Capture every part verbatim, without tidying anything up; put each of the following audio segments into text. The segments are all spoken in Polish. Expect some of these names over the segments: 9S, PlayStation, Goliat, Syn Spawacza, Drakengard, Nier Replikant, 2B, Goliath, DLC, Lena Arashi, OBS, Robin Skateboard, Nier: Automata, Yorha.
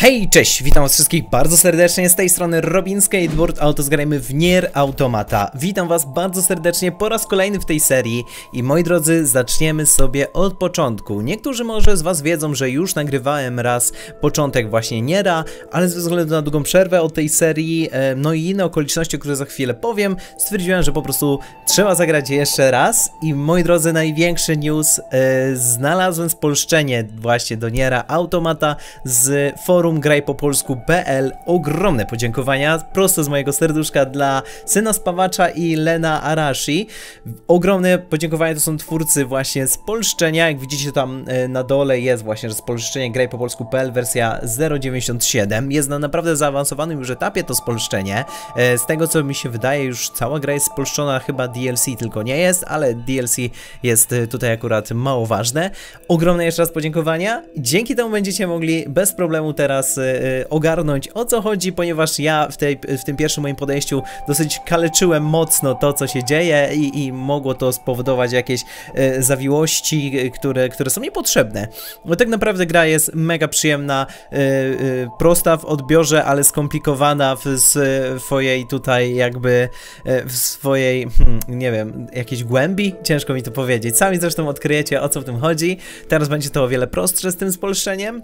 Hej, cześć, witam was wszystkich bardzo serdecznie, z tej strony Robin Skateboard, a oto zgrajmy w Nier Automata. Witam was bardzo serdecznie po raz kolejny w tej serii i moi drodzy, zaczniemy sobie od początku. Niektórzy może z was wiedzą, że już nagrywałem raz początek właśnie Niera, ale ze względu na długą przerwę od tej serii, no i inne okoliczności, o których za chwilę powiem, stwierdziłem, że po prostu trzeba zagrać jeszcze raz. I moi drodzy, największy news, yy, znalazłem spolszczenie właśnie do Niera Automata z forum Graj po polsku kropka p l. Ogromne podziękowania prosto z mojego serduszka dla Syna Spawacza i Lena Arashi. Ogromne podziękowania, to są twórcy właśnie spolszczenia. Jak widzicie, tam na dole jest właśnie, że spolszczenie Graj po polsku kropka p l wersja zero dziewięćdziesiąt siedem. Jest na naprawdę zaawansowanym już etapie to spolszczenie. Z tego co mi się wydaje, już cała gra jest spolszczona, chyba D L C tylko nie jest, ale D L C jest tutaj akurat mało ważne. Ogromne jeszcze raz podziękowania. Dzięki temu będziecie mogli bez problemu teraz ogarnąć, o co chodzi, ponieważ ja w, tej, w tym pierwszym moim podejściu dosyć kaleczyłem mocno to, co się dzieje i, i mogło to spowodować jakieś e, zawiłości, które, które są niepotrzebne. Bo tak naprawdę gra jest mega przyjemna, e, e, prosta w odbiorze, ale skomplikowana w swojej tutaj jakby e, w swojej, hmm, nie wiem, jakiejś głębi? Ciężko mi to powiedzieć. Sami zresztą odkryjecie, o co w tym chodzi. Teraz będzie to o wiele prostsze z tym spolszczeniem.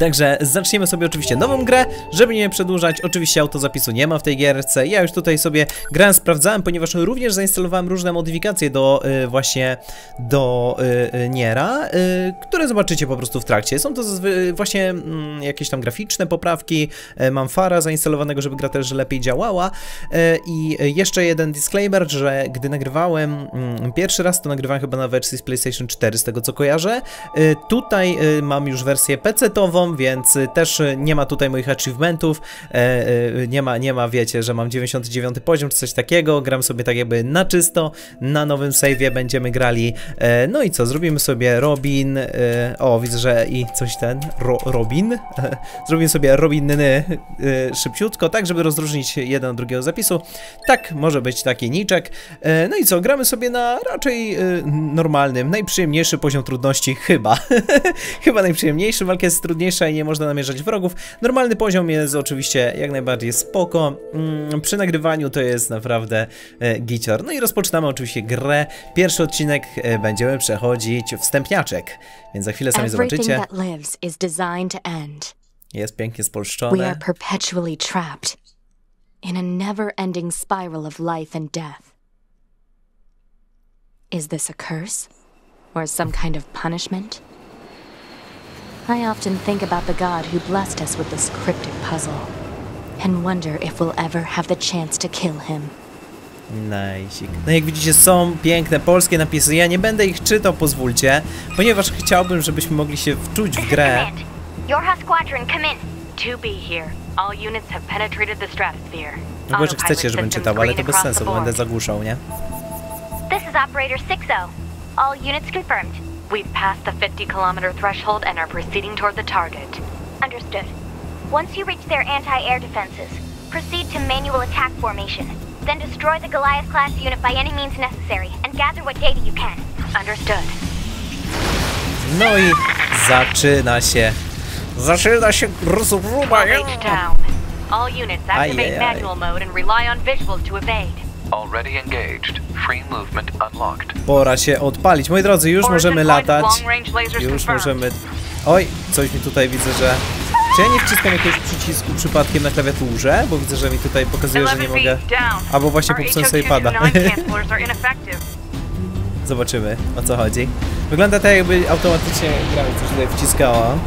Także zaczniemy sobie oczywiście nową grę, żeby nie przedłużać. Oczywiście autozapisu nie ma w tej gierce. Ja już tutaj sobie grałem, sprawdzałem, ponieważ również zainstalowałem różne modyfikacje do y, właśnie do y, y, Niera, y, które zobaczycie po prostu w trakcie. Są to y, właśnie y, jakieś tam graficzne poprawki. Y, mam fara zainstalowanego, żeby gra też lepiej działała. Y, I jeszcze jeden disclaimer, że gdy nagrywałem y, pierwszy raz, to nagrywałem chyba na wersji z PlayStation cztery, z tego co kojarzę. Y, tutaj y, mam już wersję pecetową, więc też nie ma tutaj moich achievementów, nie ma, nie ma, wiecie, że mam dziewięćdziesiąty dziewiąty poziom czy coś takiego. Gram sobie tak jakby na czysto, na nowym save'ie będziemy grali. No i co, zrobimy sobie Robin, o widzę, że i coś ten, Ro, Robin, zrobimy sobie Robinny szybciutko, tak żeby rozróżnić jeden od drugiego zapisu, tak może być taki niczek. No i co, gramy sobie na raczej normalnym, najprzyjemniejszy poziom trudności chyba, chyba najprzyjemniejszy, walka jest trudniejsza i nie można namierzać wrogów. Normalny poziom jest oczywiście jak najbardziej spoko. Mm, przy nagrywaniu to jest naprawdę e, gicior. No i rozpoczynamy oczywiście grę. Pierwszy odcinek e, będziemy przechodzić wstępniaczek, więc za chwilę sami zobaczycie. Jest pięknie spolszczone. We are perpetually trapped in a never-ending spiral of life and death. Is this a curse? Or some kind of punishment? I often think about the God who blessed us with this cryptic puzzle and wonder if we'll ever have the chance to kill him. Najsik. No jak widzicie, są piękne polskie napisy. Ja nie będę ich czytał, pozwólcie, ponieważ chciałbym, żebyśmy mogli się wczuć w grę. Yorha squadron, come in. two B here. All units have penetrated the stratosphere. Chyba, że chcecie, żebym czytał, ale to bez sensu, bo będę zagłuszał, nie? This is operator six zero. All units confirmed. We've passed the fifty kilometer threshold and are proceeding toward the target. Understood. Once you reach their anti-air defenses, proceed to manual attack formation. Then destroy the Goliath-class unit by any means necessary and gather what data you can. Understood. No i zaczyna się. Zaczyna się gruba. All units activate manual mode and rely on visuals to evade. Already engaged. Free movement unlocked. Pora się odpalić. Moi drodzy, już możemy latać. Już możemy... Oj, coś mi tutaj widzę, że... Czy ja nie wciskam jakiegoś przycisku przypadkiem na klawiaturze? Bo widzę, że mi tutaj pokazuje, że nie mogę... Albo właśnie popsułem sobie pada. Zobaczymy, o co chodzi. Wygląda tak, jakby automatycznie gra mi coś tutaj wciskała.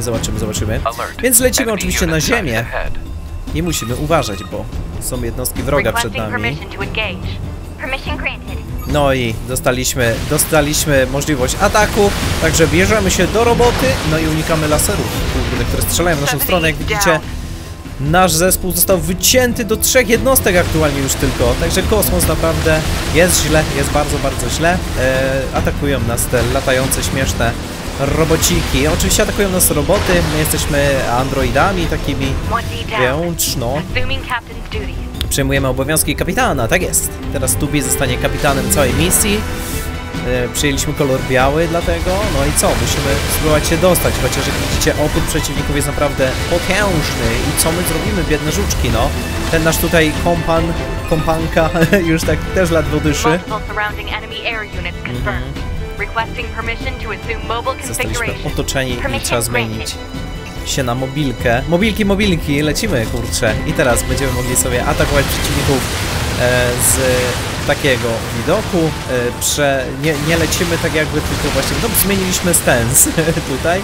Zobaczymy, zobaczymy. Więc lecimy oczywiście na ziemię. Nie musimy uważać, bo są jednostki wroga przed nami. No i dostaliśmy, dostaliśmy możliwość ataku, także bierzemy się do roboty, no i unikamy laserów, które strzelają w naszą stronę. Jak widzicie, nasz zespół został wycięty do trzech jednostek aktualnie już tylko, także kosmos naprawdę jest źle, jest bardzo, bardzo źle. E, atakują nas te latające, śmieszne robociki. Oczywiście atakują nas roboty, my jesteśmy androidami takimi wyłączno. Przejmujemy obowiązki kapitana, tak jest. Teraz tu B zostanie kapitanem całej misji. przyjęliśmy kolor biały, dlatego, no i co, musimy spróbować się dostać, chociaż jak widzicie, opór przeciwników jest naprawdę potężny i co my zrobimy, biedne żuczki, no. Ten nasz tutaj kompan, kompanka już tak też ledwo dyszy. Mm-hmm. Zostaliśmy otoczeni i trzeba zmienić się na mobilkę. Mobilki, mobilki, lecimy, kurczę. I teraz będziemy mogli sobie atakować przeciwników e, z takiego widoku. E, prze, nie, nie lecimy tak jakby, tylko właśnie, no zmieniliśmy stance tutaj.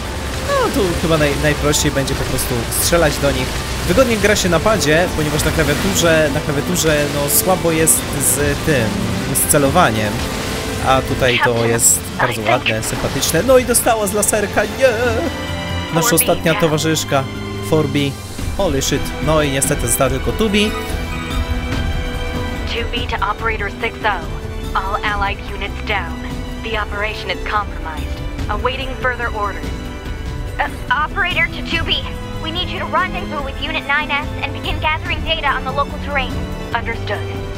No tu chyba naj, najprościej będzie po prostu strzelać do nich. Wygodnie gra się na padzie, ponieważ na klawiaturze, na klawiaturze no słabo jest z tym, z celowaniem. A tutaj to jest bardzo ładne, sympatyczne. No i dostała z laserka, nie! Nasza ostatnia towarzyszka, four B. Holy shit. No i niestety została tylko two B. two B to operator six zero. All allied units down. The operation is compromised. Awaiting further orders. Uh, operator to two B. We need you to rendezvous with unit nine S and begin gathering data on the local terrain. Understood.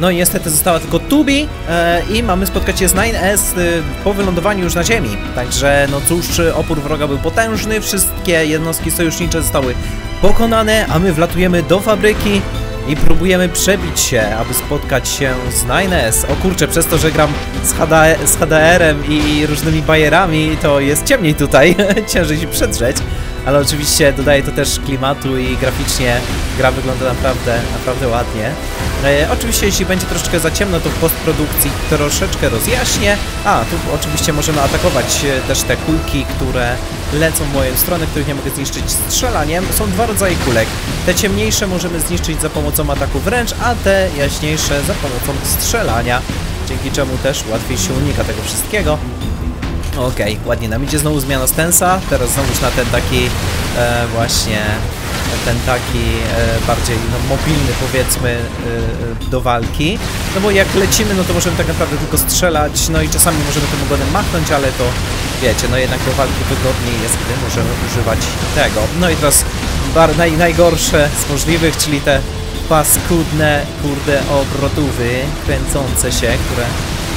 No i niestety została tylko two B e, i mamy spotkać się z nine S e, po wylądowaniu już na ziemi. Także no cóż, opór wroga był potężny, wszystkie jednostki sojusznicze zostały pokonane, a my wlatujemy do fabryki i próbujemy przebić się, aby spotkać się z nine S. O kurczę, przez to, że gram z, H D, z H D R-em i różnymi bajerami, to jest ciemniej tutaj, ciężej się przedrzeć. Ale oczywiście dodaje to też klimatu i graficznie gra wygląda naprawdę, naprawdę ładnie. E, oczywiście jeśli będzie troszeczkę za ciemno, to w postprodukcji troszeczkę rozjaśnię. A, tu oczywiście możemy atakować też te kulki, które lecą w moją stronę, których nie mogę zniszczyć strzelaniem. Są dwa rodzaje kulek. Te ciemniejsze możemy zniszczyć za pomocą ataku wręcz, a te jaśniejsze za pomocą strzelania. Dzięki czemu też łatwiej się unika tego wszystkiego. Okej, okay, ładnie nam idzie, znowu zmiana stensa, teraz znowuż na ten taki e, właśnie, ten taki e, bardziej no, mobilny powiedzmy e, do walki. No bo jak lecimy, no to możemy tak naprawdę tylko strzelać, no i czasami możemy tym ogonem machnąć, ale to wiecie, no jednak do walki wygodniej jest, gdy możemy używać tego. No i teraz bar naj, najgorsze z możliwych, czyli te paskudne, kurde obrotówy kręcące się, które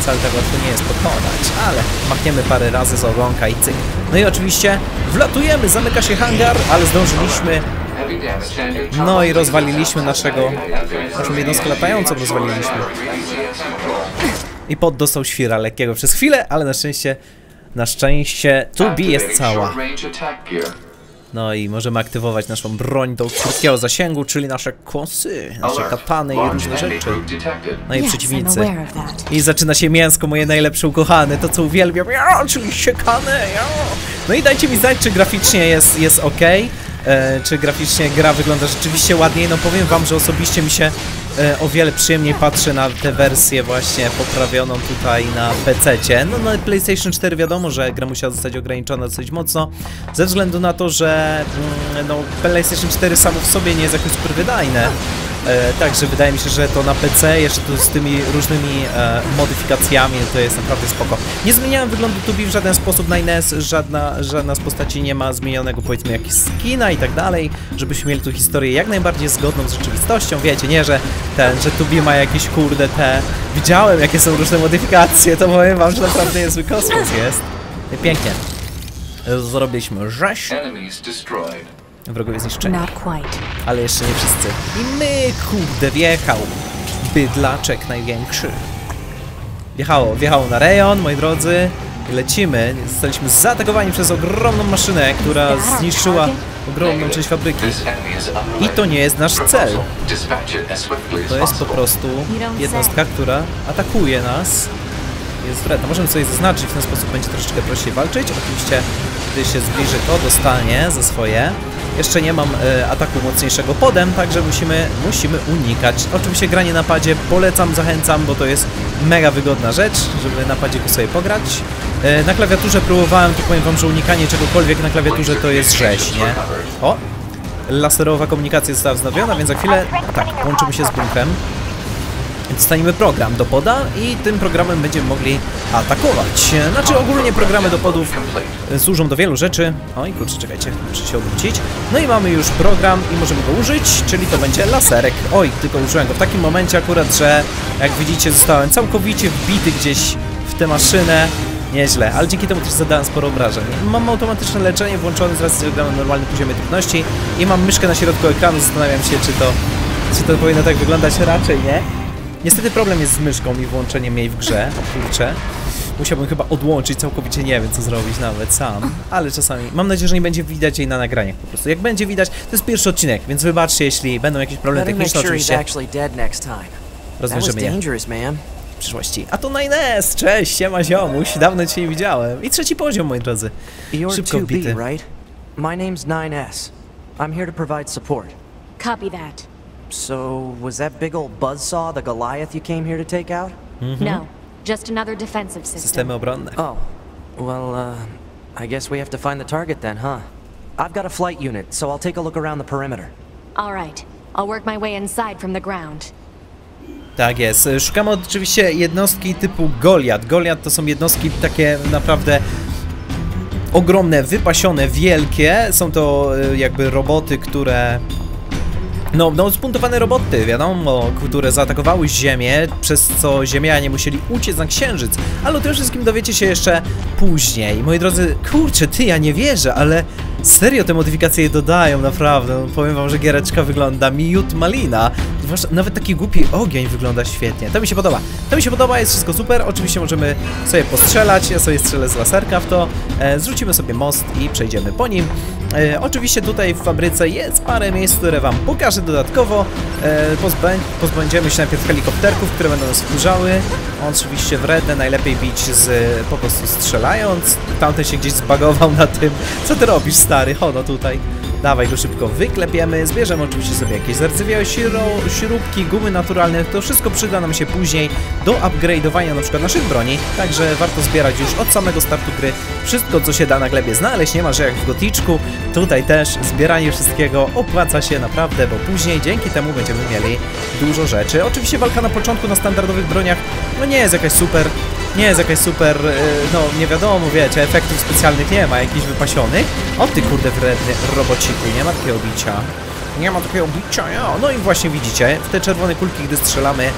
wcale tak łatwo nie jest pokonać, ale machniemy parę razy z ogonka i cyk. No i oczywiście wlatujemy, zamyka się hangar, ale zdążyliśmy. No i rozwaliliśmy naszego, naszą jednostkę latającą rozwaliliśmy. I pod dostał świra lekkiego przez chwilę, ale na szczęście, na szczęście two B jest cała. No i możemy aktywować naszą broń do krótkiego zasięgu, czyli nasze kłosy, nasze katany i różne rzeczy. No i przeciwnicy. I zaczyna się mięsko, moje najlepsze ukochane, to co uwielbiam, ja, czyli siekane, ja. No i dajcie mi znać, czy graficznie jest, jest ok, e, czy graficznie gra wygląda rzeczywiście ładniej. No powiem wam, że osobiście mi się e, o wiele przyjemniej patrzy na tę wersję właśnie poprawioną tutaj na pececie. No na PlayStation cztery wiadomo, że gra musiała zostać ograniczona dosyć mocno, ze względu na to, że mm, no, PlayStation cztery samo w sobie nie jest jakoś super wydajne. E, także wydaje mi się, że to na P C, jeszcze tu z tymi różnymi e, modyfikacjami, to jest naprawdę spoko. Nie zmieniałem wyglądu two B w żaden sposób, na N E S żadna, żadna z postaci nie ma zmienionego, powiedzmy, jak skina i tak dalej, żebyśmy mieli tu historię jak najbardziej zgodną z rzeczywistością, wiecie, nie, że ten, że two B ma jakieś kurde te... Widziałem, jakie są różne modyfikacje, to powiem wam, że naprawdę niezły kosmos jest. Pięknie. Zrobiliśmy rzeź. Wrogowie zniszczeni. Ale jeszcze nie wszyscy. I my, kurde, wjechał. Bydlaczek największy. Wjechało, wjechało na rejon, moi drodzy. Lecimy. Zostaliśmy zaatakowani przez ogromną maszynę, która zniszczyła ogromną część fabryki. I to nie jest nasz cel. To jest po prostu jednostka, która atakuje nas. Jest wredna. Możemy sobie zaznaczyć, w ten sposób będzie troszeczkę prościej walczyć. Oczywiście, gdy się zbliży, to dostanie za swoje. Jeszcze nie mam e, ataku mocniejszego podem, także musimy, musimy unikać. Oczywiście granie na padzie polecam, zachęcam, bo to jest mega wygodna rzecz, żeby na padziku sobie pograć. E, na klawiaturze próbowałem, to powiem wam, że unikanie czegokolwiek na klawiaturze to jest rzeź, nie? O! Laserowa komunikacja została wznowiona, więc za chwilę, tak, łączymy się z bunkrem. Dostaniemy program do poda i tym programem będziemy mogli atakować. Znaczy ogólnie programy do podów służą do wielu rzeczy. Oj kurczę, czekajcie, muszę się obrócić. No i mamy już program i możemy go użyć, czyli to będzie laserek. Oj, tylko użyłem go w takim momencie akurat, że jak widzicie zostałem całkowicie wbity gdzieś w tę maszynę. Nieźle, ale dzięki temu też zadałem sporo obrażeń. Mam automatyczne leczenie włączone z racji, że gram na normalnym poziomie trudności i mam myszkę na środku ekranu. Zastanawiam się, czy to, czy to powinno tak wyglądać. Raczej nie. Niestety problem jest z myszką i włączeniem jej w grze. Kurczę. Musiałbym chyba odłączyć całkowicie, nie wiem co zrobić nawet sam, ale czasami mam nadzieję, że nie będzie widać jej na nagraniach po prostu. Jak będzie widać, to jest pierwszy odcinek, więc wybaczcie, jeśli będą jakieś problemy techniczne, oczywiście rozwiążemy je w przyszłości. A to nine S! Cześć, siema ziomuś, dawno cię nie widziałem. I trzeci poziom, moi drodzy. Szybko wbity. My name's nine S. I'm here to provide support. Copy that. So, was that big old buzzsaw the Goliath you came here to take out? No. Just another defensive system. Systemy obronne. Oh, well, uh, I guess we have to find the target then, huh? I've got a flight unit, so I'll take a look around the perimeter. All right, I'll work my way inside from the ground. Tak jest. Szukamy oczywiście jednostki typu Goliat. Goliat to są jednostki takie naprawdę ogromne, wypasione, wielkie. Są to jakby roboty, które... No, no, spuntowane roboty, wiadomo, które zaatakowały Ziemię, przez co Ziemianie musieli uciec na Księżyc, ale o tym wszystkim dowiecie się jeszcze później. Moi drodzy, kurczę, ty, ja nie wierzę, ale serio te modyfikacje je dodają, naprawdę. No, powiem wam, że giereczka wygląda miód malina, nawet taki głupi ogień wygląda świetnie. To mi się podoba, to mi się podoba, jest wszystko super, oczywiście możemy sobie postrzelać, ja sobie strzelę z laserka w to, e, zrzucimy sobie most i przejdziemy po nim. E, oczywiście tutaj w fabryce jest parę miejsc, które wam pokażę dodatkowo. E, pozbę pozbędziemy się najpierw helikopterków, które będą nas wkurzały. Oczywiście wredne, najlepiej bić z, po prostu strzelając. Tamten się gdzieś zbagował na tym. Co ty robisz, stary? Hono tutaj. Dawaj go szybko wyklepiemy, zbierzemy oczywiście sobie jakieś zardzewiałe śrubki, gumy naturalne, to wszystko przyda nam się później do upgrade'owania na przykład naszych broni, także warto zbierać już od samego startu gry wszystko, co się da na glebie znaleźć, nie ma, że jak w Goticzku, tutaj też zbieranie wszystkiego opłaca się naprawdę, bo później dzięki temu będziemy mieli dużo rzeczy. Oczywiście walka na początku na standardowych broniach, no nie jest jakaś super, nie jest jakaś super, no nie wiadomo, wiecie, efektów specjalnych nie ma, jakichś wypasionych. O ty kurde wredny robociku, nie ma takiego bicia. Nie ma takiego bicia, ja. No i właśnie widzicie, w te czerwone kulki, gdy strzelamy,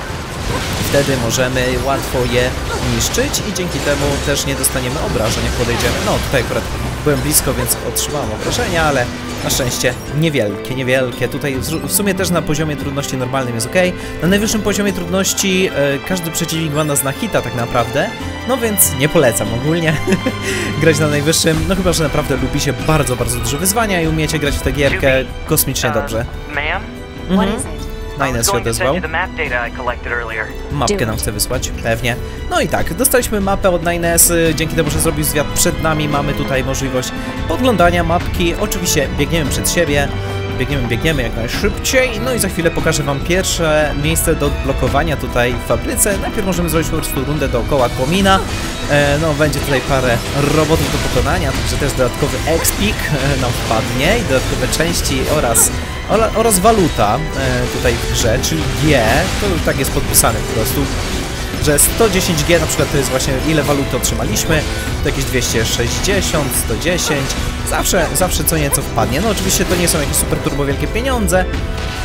wtedy możemy łatwo je niszczyć i dzięki temu też nie dostaniemy obrażeń, jak podejdziemy. No tutaj akurat byłem blisko, więc otrzymałem obrażenia, ale na szczęście niewielkie, niewielkie. Tutaj w sumie też na poziomie trudności normalnym jest ok. Na najwyższym poziomie trudności yy, każdy przeciwnik ma nas na hita tak naprawdę, no więc nie polecam ogólnie grać na najwyższym, no chyba że naprawdę lubi się bardzo, bardzo duże wyzwania i umiecie grać w tę gierkę kosmicznie dobrze. Mhm. nine S się odezwał. Mapkę nam chce wysłać, pewnie. No i tak, dostaliśmy mapę od nine S, dzięki temu, że zrobił zwiat przed nami, mamy tutaj możliwość podglądania mapki. Oczywiście biegniemy przed siebie, biegniemy, biegniemy jak najszybciej. No i za chwilę pokażę wam pierwsze miejsce do odblokowania tutaj w fabryce. Najpierw możemy zrobić po prostu rundę dookoła komina. No, będzie tutaj parę robotów do pokonania, także też dodatkowy expik nam wpadnie i dodatkowe części oraz oraz waluta e, tutaj w grze, czyli G, to już tak jest podpisane po prostu, że sto dziesięć G na przykład to jest właśnie ile waluty otrzymaliśmy, to jakieś dwieście sześćdziesiąt, sto dziesięć, zawsze, zawsze co nieco wpadnie. No oczywiście to nie są jakieś super turbo wielkie pieniądze,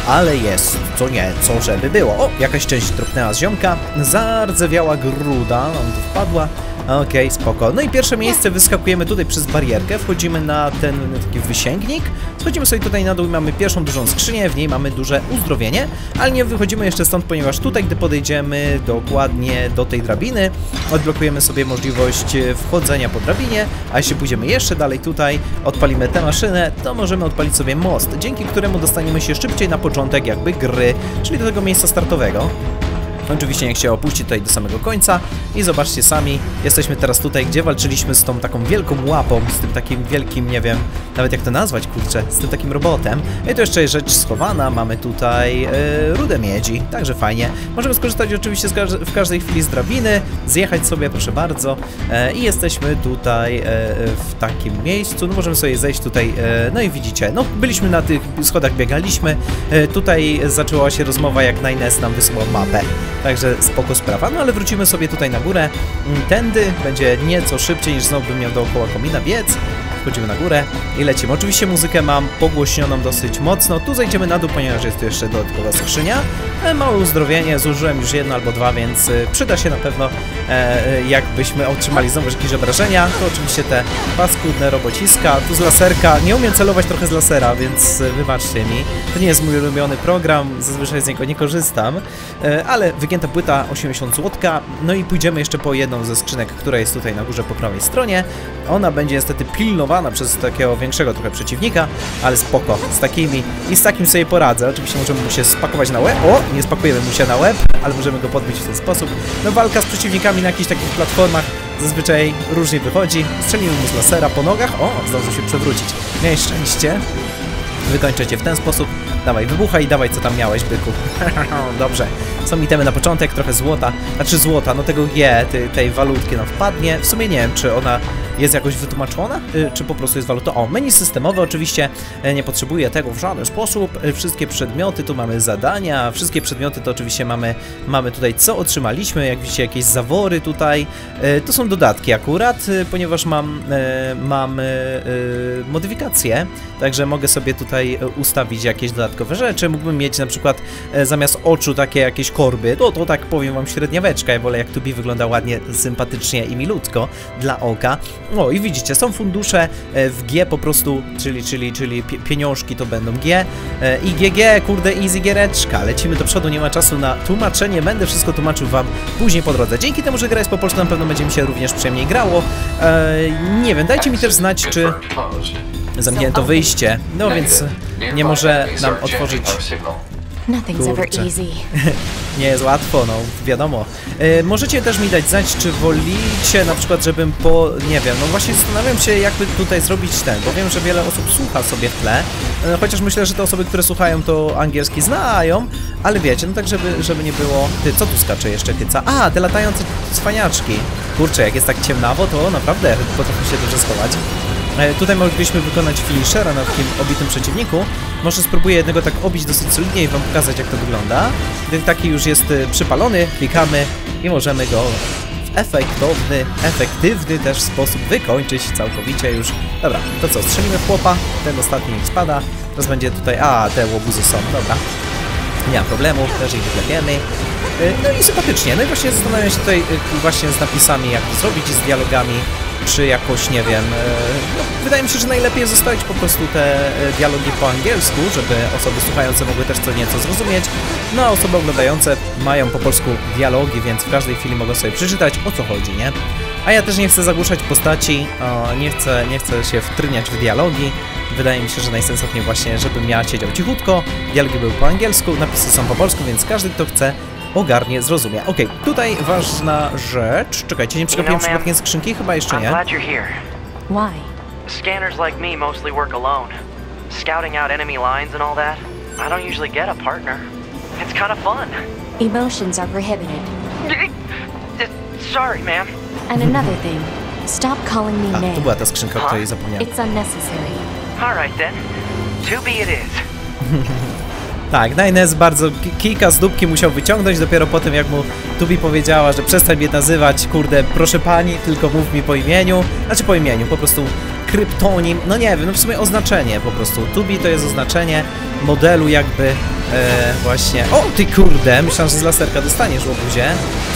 ale jest co nieco, żeby było. O, jakaś część dropnęła z ziomka, zardzewiała gruda, nam tu wpadła. Okej, okay, spoko. No i pierwsze miejsce, wyskakujemy tutaj przez barierkę, wchodzimy na ten taki wysięgnik, schodzimy sobie tutaj na dół i mamy pierwszą dużą skrzynię, w niej mamy duże uzdrowienie, ale nie wychodzimy jeszcze stąd, ponieważ tutaj, gdy podejdziemy dokładnie do tej drabiny, odblokujemy sobie możliwość wchodzenia po drabinie, a jeśli pójdziemy jeszcze dalej tutaj, odpalimy tę maszynę, to możemy odpalić sobie most, dzięki któremu dostaniemy się szybciej na początek jakby gry, czyli do tego miejsca startowego. Oczywiście niech się opuści tutaj do samego końca i zobaczcie sami, jesteśmy teraz tutaj, gdzie walczyliśmy z tą taką wielką łapą, z tym takim wielkim, nie wiem nawet jak to nazwać, kurczę, z tym takim robotem. I to jeszcze rzecz schowana, mamy tutaj yy, rudę miedzi, także fajnie. Możemy skorzystać oczywiście z każ w każdej chwili z drabiny, zjechać sobie, proszę bardzo, yy, i jesteśmy tutaj yy, w takim miejscu, no możemy sobie zejść tutaj, yy, no i widzicie, no byliśmy na tych schodach, biegaliśmy, yy, tutaj zaczęła się rozmowa, jak nine S nam wysłał mapę. Także spoko sprawa, no ale wrócimy sobie tutaj na górę. Tędy będzie nieco szybciej niż znowu bym miał dookoła komina biec. wchodzimy na górę i lecimy. Oczywiście muzykę mam pogłośnioną dosyć mocno. Tu zejdziemy na dół, ponieważ jest tu jeszcze dodatkowa skrzynia. Małe uzdrowienie, zużyłem już jedno albo dwa, więc przyda się na pewno, e, jakbyśmy otrzymali znowu jakieś obrażenia. To oczywiście te paskudne robociska. Tu z laserka, nie umiem celować trochę z lasera, więc wybaczcie mi. To nie jest mój ulubiony program, zazwyczaj z niego nie korzystam, e, ale wygięta płyta osiemdziesiąt złotych. No i pójdziemy jeszcze po jedną ze skrzynek, która jest tutaj na górze po prawej stronie. Ona będzie niestety pilnowana przez takiego większego trochę przeciwnika, ale spoko, z takimi i z takim sobie poradzę. Oczywiście możemy mu się spakować na łeb. O, nie spakujemy mu się na łeb, ale możemy go podbić w ten sposób. No walka z przeciwnikami na jakichś takich platformach zazwyczaj różnie wychodzi. Strzelimy mu z lasera po nogach. O, zdążył się przewrócić. Miałeś szczęście. Wykończę cię w ten sposób. Dawaj, wybuchaj i dawaj, co tam miałeś, byku. Dobrze. Są itemy na początek, trochę złota. Znaczy złota, no tego G, tej walutki nam wpadnie. W sumie nie wiem, czy ona jest jakoś wytłumaczona, czy po prostu jest waluta. O, menu systemowe oczywiście, nie potrzebuję tego w żaden sposób. Wszystkie przedmioty, tu mamy zadania, wszystkie przedmioty to oczywiście mamy, mamy tutaj co otrzymaliśmy, jak widzicie jakieś zawory tutaj. To są dodatki akurat, ponieważ mam, mam modyfikacje, także mogę sobie tutaj ustawić jakieś dodatkowe rzeczy. Mógłbym mieć na przykład zamiast oczu takie jakieś korby, no to tak powiem wam średniaweczka, ja wolę jak tu B wygląda ładnie, sympatycznie i milutko dla oka. No i widzicie, są fundusze w G po prostu, czyli, czyli, czyli pieniążki to będą G i G G, kurde, easy giereczka. Lecimy do przodu, nie ma czasu na tłumaczenie, będę wszystko tłumaczył wam później po drodze. Dzięki temu, że gra jest po polsku, na pewno będzie mi się również przyjemniej grało. Eee, nie wiem, dajcie mi też znać, czy zamknięto wyjście, no więc nie może nam otworzyć... Kurczę. Nie jest łatwo, no wiadomo. Yy, możecie też mi dać znać, czy wolicie na przykład, żebym po... nie wiem, no właśnie zastanawiam się, jakby tutaj zrobić ten, bo wiem, że wiele osób słucha sobie w tle, yy, chociaż myślę, że te osoby, które słuchają, to angielski znają, ale wiecie, no tak, żeby, żeby nie było... Ty, co tu skacze jeszcze, tyca? A, te latające cwaniaczki. Kurczę, jak jest tak ciemnawo, to naprawdę potrafi się dobrze schować. Tutaj moglibyśmy wykonać finishera na takim obitym przeciwniku. Może spróbuję jednego tak obić dosyć solidnie i wam pokazać, jak to wygląda. Gdy taki już jest przypalony, klikamy i możemy go w efektowny, efektywny też sposób wykończyć całkowicie już. Dobra, to co, strzelimy w chłopa, ten ostatni niech spada. Teraz będzie tutaj, a te łobuzy są, dobra. Nie ma problemów, też ich wyklepiemy. No i sympatycznie, no i właśnie zastanawiam się tutaj właśnie z napisami, jak to zrobić, z dialogami. Czy jakoś, nie wiem, no, wydaje mi się, że najlepiej zostawić po prostu te dialogi po angielsku, żeby osoby słuchające mogły też co nieco zrozumieć, no a osoby oglądające mają po polsku dialogi, więc w każdej chwili mogą sobie przeczytać, o co chodzi, nie? A ja też nie chcę zagłuszać postaci, o, nie chcę, nie chcę się wtryniać w dialogi. Wydaje mi się, że najsensowniej właśnie, żebym ja siedział cichutko, dialogi były po angielsku, napisy są po polsku, więc każdy, kto chce, ogarnie, zrozumie. Okej, okay, tutaj ważna rzecz. Czekajcie, nie przegapiłem przypadkiem skrzynki? Chyba jeszcze nie. A, to była ta skrzynka, o której zapomniałem. Tak, nine S bardzo kilka z dupki musiał wyciągnąć dopiero po tym, jak mu Tubi powiedziała, że przestań mnie nazywać, kurde, proszę pani, tylko mów mi po imieniu. Znaczy po imieniu, po prostu kryptonim, no nie wiem, no w sumie oznaczenie po prostu. Tubi to jest oznaczenie modelu jakby e, właśnie... O, ty kurde, myślałem, że z laserka dostaniesz w obuzie.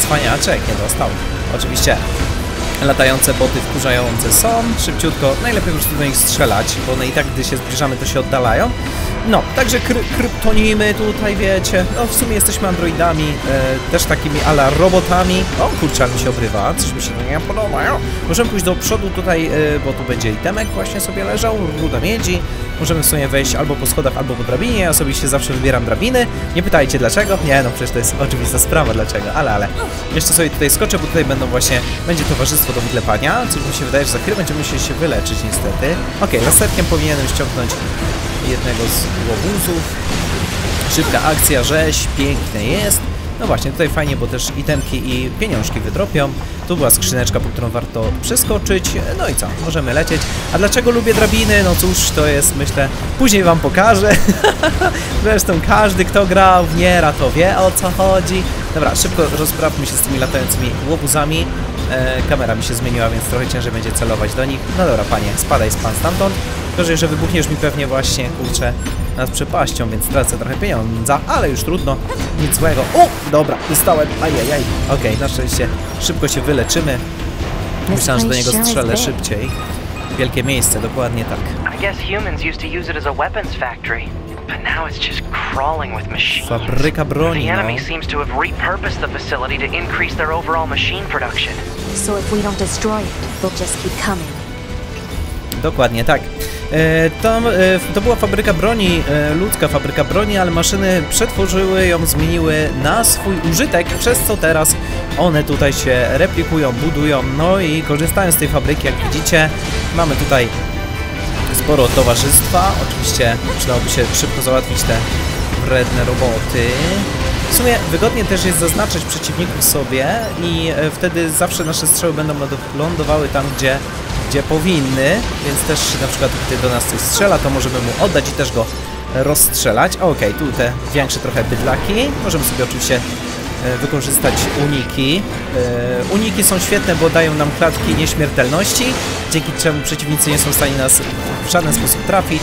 Cwaniaczek, nie dostał. Oczywiście latające boty wkurzające są, szybciutko, najlepiej po prostu do nich strzelać, bo one i tak, gdy się zbliżamy, to się oddalają. No, także kry kryptonimy tutaj, wiecie, no w sumie jesteśmy androidami, e, też takimi ala robotami. O kurczę, mi się obrywa, coś mi się nie podoba. Możemy pójść do przodu tutaj, e, bo tu będzie itemek właśnie sobie leżał, ruda miedzi. Możemy w sumie wejść albo po schodach, albo po drabinie, ja osobiście zawsze wybieram drabiny. Nie pytajcie dlaczego, nie no przecież to jest oczywista sprawa dlaczego, ale, ale. Jeszcze sobie tutaj skoczę, bo tutaj będą właśnie, będzie towarzystwo do wyklepania, co mi się wydaje, że za chwilę będziemy musieli się wyleczyć niestety. Okej, laserkiem powinienem ściągnąć jednego z łobuzów. Szybka akcja, rzeź, piękne jest. No właśnie, tutaj fajnie, bo też itemki i pieniążki wydropią. Tu była skrzyneczka, po którą warto przeskoczyć. No i co? Możemy lecieć. A dlaczego lubię drabiny? No cóż, to jest, myślę, później wam pokażę. Zresztą każdy, kto grał w Niera, to wie, o co chodzi. Dobra, szybko rozprawmy się z tymi latającymi łobuzami. e, kamera mi się zmieniła, więc trochę ciężej będzie celować do nich. No dobra, panie, spadaj pan stamtąd. Gorzej, że wybuchniesz mi pewnie właśnie, kurczę, nad przepaścią, więc tracę trochę pieniądza, ale już trudno, nic złego. O, dobra, dostałem, ajajaj. Okej, okay, na szczęście szybko się wyleczymy. Myślałem, że do niego strzelę szybciej. Wielkie miejsce, dokładnie tak. Fabryka broni, no. Dokładnie tak. E, tam, e, to była fabryka broni, e, ludzka fabryka broni, ale maszyny przetworzyły ją, zmieniły na swój użytek, przez co teraz one tutaj się replikują, budują, no i korzystają z tej fabryki, jak widzicie. Mamy tutaj sporo towarzystwa, oczywiście przydałoby się szybko załatwić te wredne roboty. W sumie wygodnie też jest zaznaczać przeciwników sobie i e, wtedy zawsze nasze strzały będą lądowały tam, gdzie gdzie powinny, więc też na przykład gdy do nas coś strzela, to możemy mu oddać i też go rozstrzelać. Okej, okay, tu te większe trochę bydlaki. Możemy sobie oczywiście wykorzystać uniki. Uniki są świetne, bo dają nam klatki nieśmiertelności, dzięki czemu przeciwnicy nie są w stanie nas w żaden sposób trafić.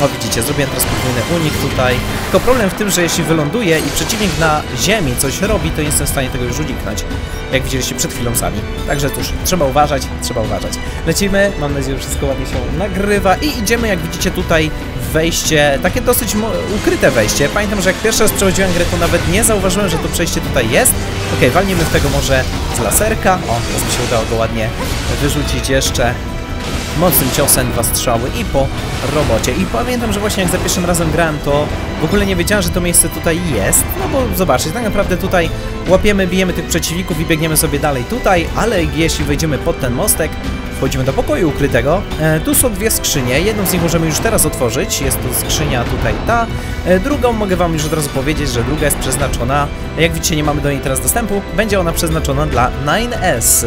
No widzicie, zrobiłem teraz podwójny unik tutaj. Tylko problem w tym, że jeśli wyląduje i przeciwnik na ziemi coś robi, to nie jestem w stanie tego już uniknąć, jak widzieliście przed chwilą sami. Także cóż, trzeba uważać, trzeba uważać. Lecimy, mam nadzieję, że wszystko ładnie się nagrywa i idziemy, jak widzicie tutaj wejście, takie dosyć ukryte wejście. Pamiętam, że jak pierwszy raz przechodziłem grę, to nawet nie zauważyłem, że to przejście tutaj jest. Okej, okay, walniemy w tego może z laserka. O, teraz mi się udało go ładnie wyrzucić jeszcze mocnym ciosem, dwa strzały i po robocie. I pamiętam, że właśnie jak za pierwszym razem grałem, to w ogóle nie wiedziałem, że to miejsce tutaj jest. No bo zobaczcie, tak naprawdę tutaj łapiemy, bijemy tych przeciwników i biegniemy sobie dalej tutaj, ale jeśli wejdziemy pod ten mostek, wchodzimy do pokoju ukrytego. E, tu są dwie skrzynie, jedną z nich możemy już teraz otworzyć, jest to skrzynia tutaj ta. E, drugą mogę wam już od razu powiedzieć, że druga jest przeznaczona, jak widzicie nie mamy do niej teraz dostępu, będzie ona przeznaczona dla nine S.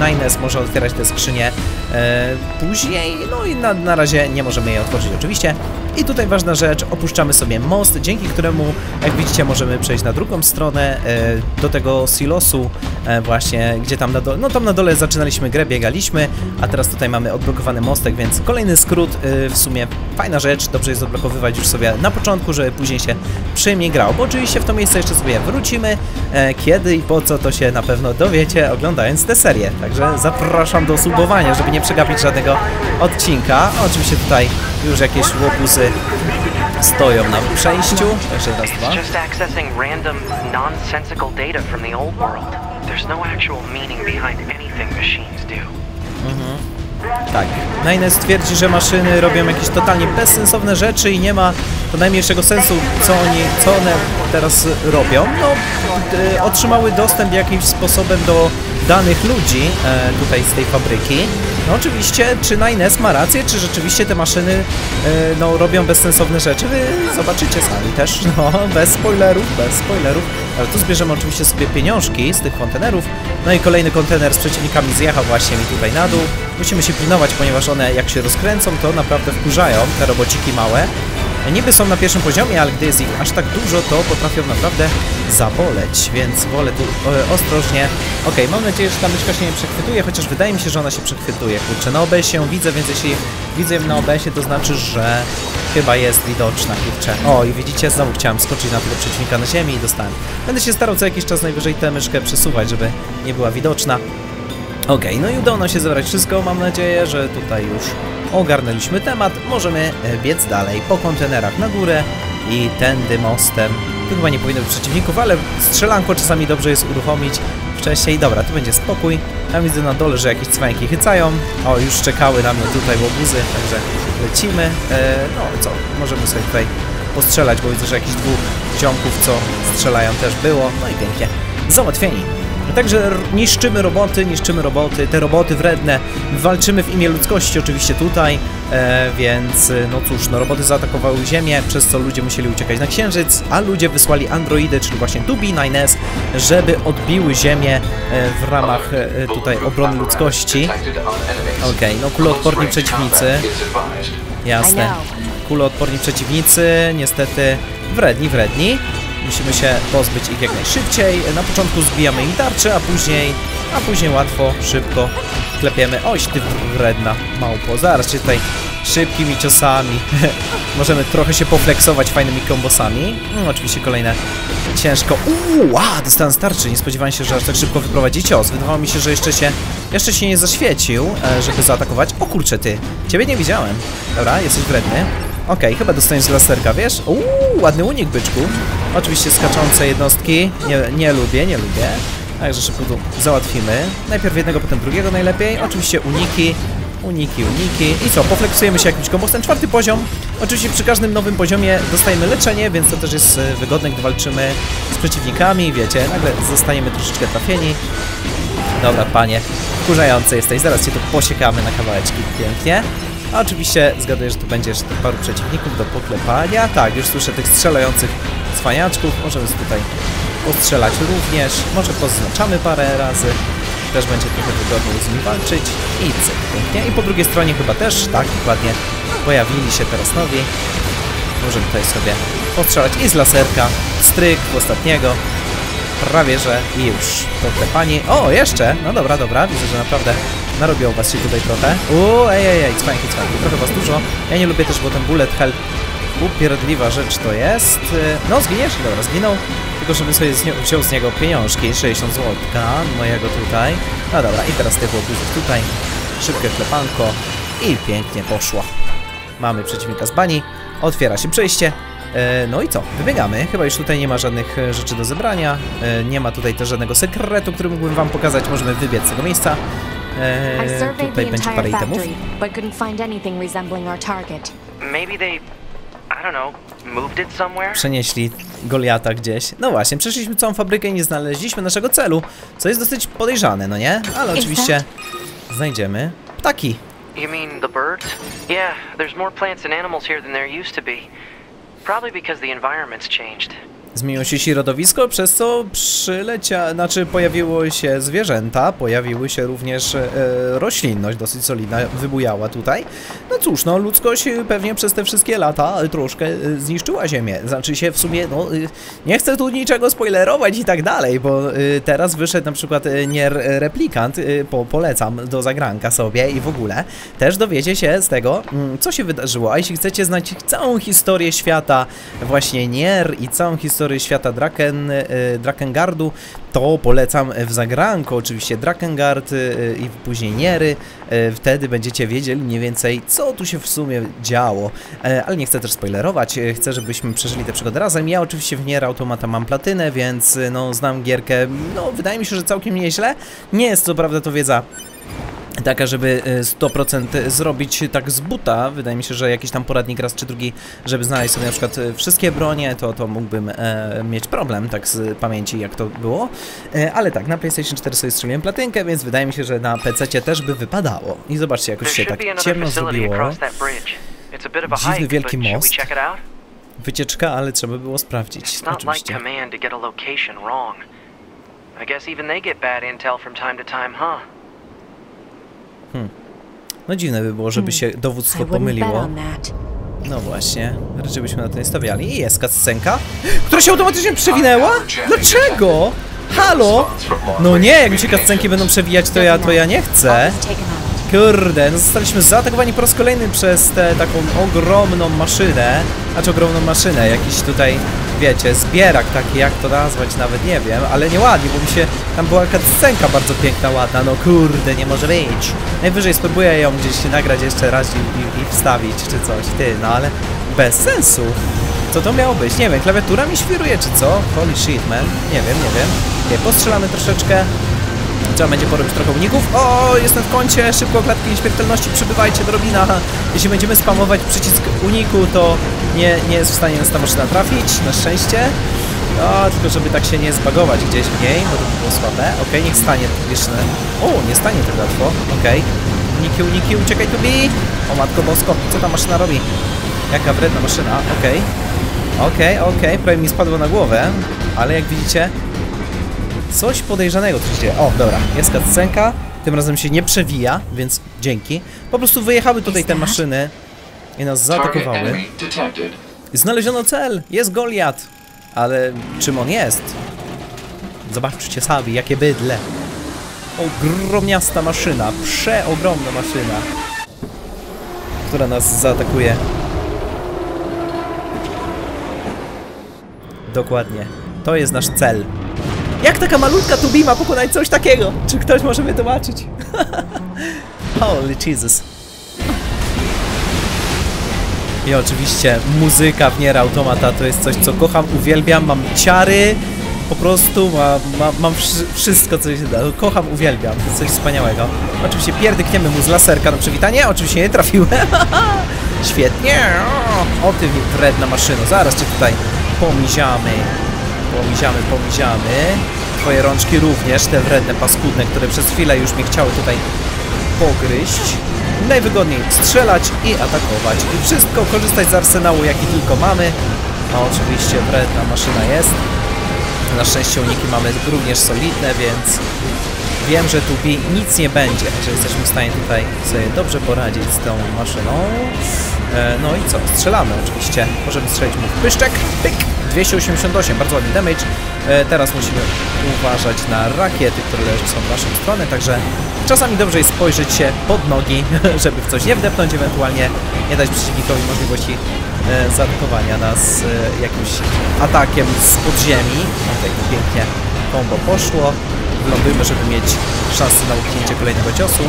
E, nine S może otwierać te skrzynie e, później, no i na, na razie nie możemy jej otworzyć oczywiście. I tutaj ważna rzecz, opuszczamy sobie most, dzięki któremu, jak widzicie, możemy przejść na drugą stronę, e, do tego silosu e, właśnie, gdzie tam na dole, no tam na dole zaczynaliśmy grę, biegaliśmy, a teraz tutaj mamy odblokowany mostek, więc kolejny skrót, e, w sumie fajna rzecz, dobrze jest odblokowywać już sobie na początku, żeby później się przyjemnie grało, bo oczywiście w to miejsce jeszcze sobie wrócimy, e, kiedy i po co to się na pewno dowiecie, oglądając tę serię, także zapraszam do subowania, żeby nie przegapić żadnego odcinka. Oczywiście tutaj już jakieś łobuzy stoją na przejściu. Jeszcze raz, dwa. Mhm. Tak. nine S twierdzi, że maszyny robią jakieś totalnie bezsensowne rzeczy i nie ma to najmniejszego sensu, co oni, co one teraz robią. No, otrzymały dostęp jakimś sposobem do danych ludzi e, tutaj z tej fabryki. No oczywiście, czy nine S ma rację, czy rzeczywiście te maszyny e, no, robią bezsensowne rzeczy? Wy zobaczycie sami też, no, bez spoilerów, bez spoilerów. Ale tu zbierzemy oczywiście sobie pieniążki z tych kontenerów. No i kolejny kontener z przeciwnikami zjechał właśnie mi tutaj na dół. Musimy się pilnować, ponieważ one jak się rozkręcą, to naprawdę wkurzają, te robociki małe. Niby są na pierwszym poziomie, ale gdy jest ich aż tak dużo, to potrafią naprawdę zaboleć, więc wolę tu e, ostrożnie. Okej, okay, mam nadzieję, że ta myszka się nie przechwytuje, chociaż wydaje mi się, że ona się przechwytuje. Kurczę, na O B S ją widzę, więc jeśli widzę ją na O B S-ie, to znaczy, że chyba jest widoczna, kurczę. O, i widzicie, znowu chciałem skoczyć na tego przeciwnika na ziemi i dostałem. Będę się starał co jakiś czas najwyżej tę myszkę przesuwać, żeby nie była widoczna. Okej, okay, no i udało nam się zebrać wszystko, mam nadzieję, że tutaj już ogarnęliśmy temat, możemy biec dalej po kontenerach na górę i tędy mostem. Tu chyba nie powinno być przeciwników, ale strzelanko czasami dobrze jest uruchomić wcześniej. Dobra, tu będzie spokój. Tam widzę na dole, że jakieś cwańki chycają. O, już czekały na mnie tutaj łobuzy, także lecimy. Eee, no co, możemy sobie tutaj postrzelać, bo widzę, że jakichś dwóch ziomków, co strzelają, też było. No i pięknie. Załatwieni. Także niszczymy roboty, niszczymy roboty, te roboty wredne, walczymy w imię ludzkości oczywiście tutaj, e, więc no cóż, no roboty zaatakowały Ziemię, przez co ludzie musieli uciekać na Księżyc, a ludzie wysłali androidy, czyli właśnie two B, nine S, żeby odbiły Ziemię e, w ramach e, tutaj obrony ludzkości. Okej, okay, no kuloodporni przeciwnicy, jasne, kuloodporni przeciwnicy, niestety wredni, wredni. Musimy się pozbyć ich jak najszybciej. Na początku zbijamy im tarczę, a później, a później łatwo, szybko klepiemy. Oś, ty wredna małpo, zaraz cię tutaj szybkimi ciosami. Możemy trochę się pofleksować fajnymi kombosami. No, oczywiście kolejne ciężko. Uuu, a, dystans tarczy. Nie spodziewałem się, że aż tak szybko wyprowadzi cios. Wydawało mi się, że jeszcze się, jeszcze się nie zaświecił, żeby zaatakować. O kurczę, ty, ciebie nie widziałem. Dobra, jesteś wredny. Okej, okay, chyba dostaniesz z laserka, wiesz? Uuu, ładny unik, byczku. Oczywiście skaczące jednostki. Nie, nie lubię, nie lubię. Także szybko tu załatwimy. Najpierw jednego, potem drugiego najlepiej. Oczywiście uniki, uniki, uniki. I co? Pofleksujemy się jakimś kombosem. Czwarty poziom. Oczywiście przy każdym nowym poziomie dostajemy leczenie, więc to też jest wygodne, gdy walczymy z przeciwnikami. Wiecie, nagle zostaniemy troszeczkę trafieni. Dobra, panie. Wkurzający jesteś. Zaraz cię tu posiekamy na kawałeczki. Pięknie. A oczywiście zgaduję, że tu będzie jeszcze paru przeciwników do poklepania. Tak, już słyszę tych strzelających cwaniaczków. Możemy tutaj postrzelać również. Może poznaczamy parę razy. Też będzie trochę wygodniej z nimi walczyć. I cyk, pięknie. I po drugiej stronie chyba też, tak, dokładnie, pojawili się teraz nowi. Możemy tutaj sobie postrzelać i z laserka. Stryk ostatniego. Prawie, że i już. Poklepani. O, jeszcze! No dobra, dobra. Widzę, że naprawdę... narobią was się tutaj trochę. Uuu, ej, ej, ej, cwanki, cwanki, trochę was dużo. Ja nie lubię też, bo ten bullet hell upierdliwa rzecz to jest. No, zginiesz? Dobra, zginął. Tylko, żebym sobie z wziął z niego pieniążki. sześćdziesiąt złotych mojego tutaj. No dobra, i teraz tych łobuzów tutaj. Szybkie klepanko. I pięknie poszło. Mamy przeciwnika z bani. Otwiera się przejście. No i co? Wybiegamy. Chyba już tutaj nie ma żadnych rzeczy do zebrania. Nie ma tutaj też żadnego sekretu, który mógłbym wam pokazać. Możemy wybiec z tego miejsca. Eee, tutaj będzie parę itemów. Przenieśli Goliata gdzieś. No właśnie, przeszliśmy całą fabrykę i nie znaleźliśmy naszego celu, co jest dosyć podejrzane, no nie? Ale oczywiście znajdziemy ptaki. Zmieniło się środowisko, przez co przylecia... Znaczy, pojawiły się zwierzęta, pojawiły się również e, roślinność dosyć solidna, wybujała tutaj. No cóż, no ludzkość pewnie przez te wszystkie lata troszkę e, zniszczyła ziemię. Znaczy się w sumie, no, e, nie chcę tu niczego spoilerować i tak dalej, bo e, teraz wyszedł na przykład e, Nier Replikant, e, po, polecam do zagranka sobie i w ogóle. Też dowiecie się z tego, m, co się wydarzyło, a jeśli chcecie znać całą historię świata właśnie Nier i całą historię świata Draken, Drakengardu, to polecam w zagranko oczywiście Drakengard i później Niery. Wtedy będziecie wiedzieli mniej więcej, co tu się w sumie działo. Ale nie chcę też spoilerować, chcę, żebyśmy przeżyli tę przygodę razem. Ja oczywiście w Nier Automata mam platynę, więc no, znam gierkę, no wydaje mi się, że całkiem nieźle. Nie jest co prawda to wiedza taka, żeby sto procent zrobić tak z buta. Wydaje mi się, że jakiś tam poradnik raz czy drugi, żeby znaleźć sobie na przykład wszystkie bronie, to, to mógłbym e, mieć problem, tak z pamięci jak to było. E, ale tak, na PlayStation cztery sobie strzeliłem platynkę, więc wydaje mi się, że na P C też by wypadało. I zobaczcie, jakoś się tak ciemno zrobiło. Dziwny wielki most. Wycieczka, ale trzeba było sprawdzić. Oczywiście. Hmm. No dziwne by było, żeby się dowództwo pomyliło. No właśnie, raczej byśmy na to nie stawiali. I jest cutscenka, która się automatycznie przewinęła? Dlaczego? Halo? No nie, jak mi się cutscenki będą przewijać, to ja, to ja nie chcę. Kurde, no zostaliśmy zaatakowani po raz kolejny przez tę taką ogromną maszynę. Znaczy ogromną maszynę, jakiś tutaj, wiecie, zbierak taki, jak to nazwać, nawet nie wiem, ale nieładnie, bo mi się, tam była cutscenka bardzo piękna, ładna, no kurde, nie może być. Najwyżej spróbuję ją gdzieś nagrać jeszcze raz i, i, i wstawić, czy coś, ty, no ale bez sensu. Co to miało być? Nie wiem, klawiatura mi świruje, czy co? Holy shit, man, nie wiem, nie wiem. Nie, postrzelamy troszeczkę. Trzeba będzie porobić trochę uników. O, jestem w kącie, szybko klatki nieśmiertelności, przybywajcie, drobina. Jeśli będziemy spamować przycisk uniku, to nie, nie jest w stanie nas ta maszyna trafić, na szczęście. O, tylko żeby tak się nie zbagować gdzieś w niej, bo to by było słabe. Okej, okay, niech stanie jeszcze. O, nie stanie tak łatwo, okej. Okay. Uniki, uniki, uciekaj tu bi! O matko bosko, co ta maszyna robi? Jaka wredna maszyna, okej. Okay. Okej, okay, okej, okay. Prawie mi spadło na głowę, ale jak widzicie... Coś podejrzanego tu się dzieje. O, dobra, jest cutscenka. Tym razem się nie przewija, więc dzięki. Po prostu wyjechały tutaj te maszyny i nas zaatakowały. Znaleziono cel! Jest Goliat! Ale czym on jest? Zobaczcie sami, jakie bydle. Ogromniasta maszyna, przeogromna maszyna, która nas zaatakuje. Dokładnie. To jest nasz cel. Jak taka malutka tu be ma pokonać coś takiego? Czy ktoś może wytłumaczyć? Holy Jesus. I oczywiście muzyka w Nier Automata to jest coś, co kocham, uwielbiam, mam ciary, po prostu mam, mam, mam wszystko, co się da. Kocham, uwielbiam, to jest coś wspaniałego. Oczywiście pierdykniemy mu z laserka na przywitanie, oczywiście nie trafiłem. Świetnie, o ty wredna maszyno, zaraz cię tutaj pomiziamy. Pomiziamy, pomiziamy. Twoje rączki również, te wredne, paskudne, które przez chwilę już mnie chciały tutaj pogryźć. Najwygodniej strzelać i atakować. I wszystko, korzystać z arsenału, jaki tylko mamy. A oczywiście wredna maszyna jest. Na szczęście uniki mamy również solidne, więc wiem, że tu nic nie będzie, że jesteśmy w stanie tutaj sobie dobrze poradzić z tą maszyną. No i co? Strzelamy oczywiście. Możemy strzelić mu w pyszczek. Pyk! dwieście osiemdziesiąt osiem, bardzo ładny damage. Teraz musimy uważać na rakiety, które są w naszą stronę, także czasami dobrze jest spojrzeć się pod nogi, żeby w coś nie wdepnąć, ewentualnie nie dać przeciwnikowi możliwości zaatakowania nas jakimś atakiem z podziemi. Tutaj to pięknie kombo poszło. Wylądujmy, żeby mieć szansę na uniknięcie kolejnego ciosu.